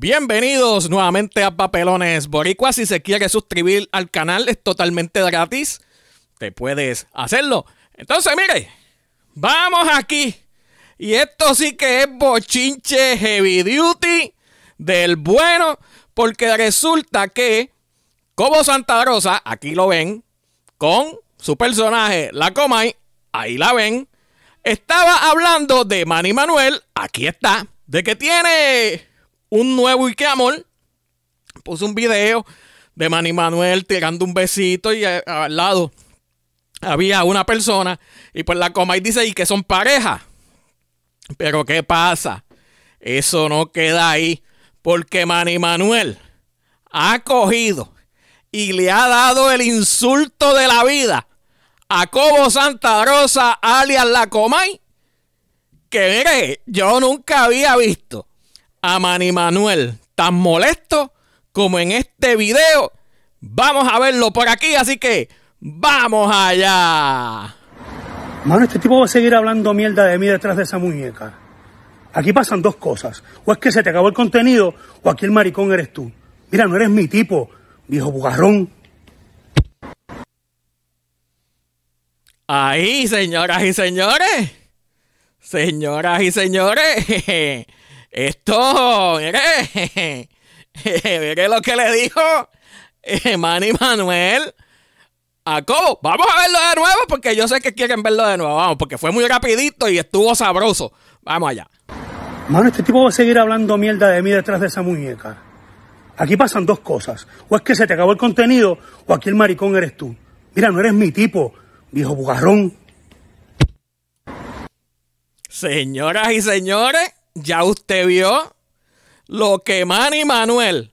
Bienvenidos nuevamente a Papelones Boricuas. Si se quiere suscribir al canal es totalmente gratis, te puedes hacerlo. Entonces mire, vamos aquí. Y esto sí que es bochinche heavy duty del bueno, porque resulta que Kobbo Santarrosa, aquí lo ven, con su personaje La Comay, ahí la ven, estaba hablando de Manny Manuel, aquí está, de que tiene un nuevo Ikeamor. Puso un video de Manny Manuel tirando un besito y al lado había una persona y pues La Comay dice y que son pareja. Pero ¿qué pasa? Eso no queda ahí, porque Manny Manuel ha cogido y le ha dado el insulto de la vida a Kobbo Santarrosa alias La Comay, que mire, yo nunca había visto a Manny Manuel tan molesto como en este video. Vamos a verlo por aquí, así que ¡vamos allá! Mano, este tipo va a seguir hablando mierda de mí detrás de esa muñeca. Aquí pasan dos cosas. O es que se te acabó el contenido, o aquí el maricón eres tú. Mira, no eres mi tipo, viejo bugarrón. Ahí, señoras y señores. Señoras y señores. Esto, mire, mire lo que le dijo Manny Manuel a Kobbo. Vamos a verlo de nuevo porque yo sé que quieren verlo de nuevo. Vamos, porque fue muy rapidito y estuvo sabroso. Vamos allá. Mano, este tipo va a seguir hablando mierda de mí detrás de esa muñeca. Aquí pasan dos cosas. O es que se te acabó el contenido, o aquí el maricón eres tú. Mira, no eres mi tipo, viejo bugarrón. Señoras y señores, ya usted vio lo que Manny Manuel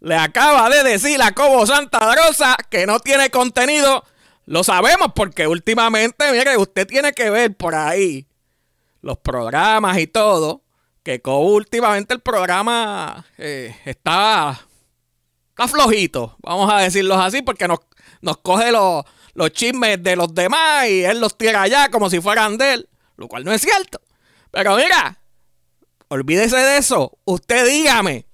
le acaba de decir a Kobbo Santarrosa, que no tiene contenido. Lo sabemos porque últimamente, mire, usted tiene que ver por ahí los programas y todo, que Kobbo últimamente el programa está flojito, vamos a decirlo así, porque nos coge los chismes de los demás y él los tira allá como si fueran de él, lo cual no es cierto. Pero mira, olvídese de eso. Usted dígame,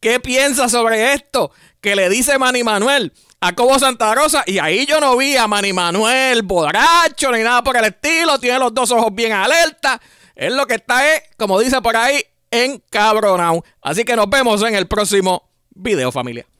¿qué piensa sobre esto que le dice Manny Manuel a Kobbo Santarrosa? Y ahí yo no vi a Manny Manuel borracho ni nada por el estilo. Tiene los dos ojos bien alerta. Él lo que está es, como dice por ahí, encabronado. Así que nos vemos en el próximo video, familia.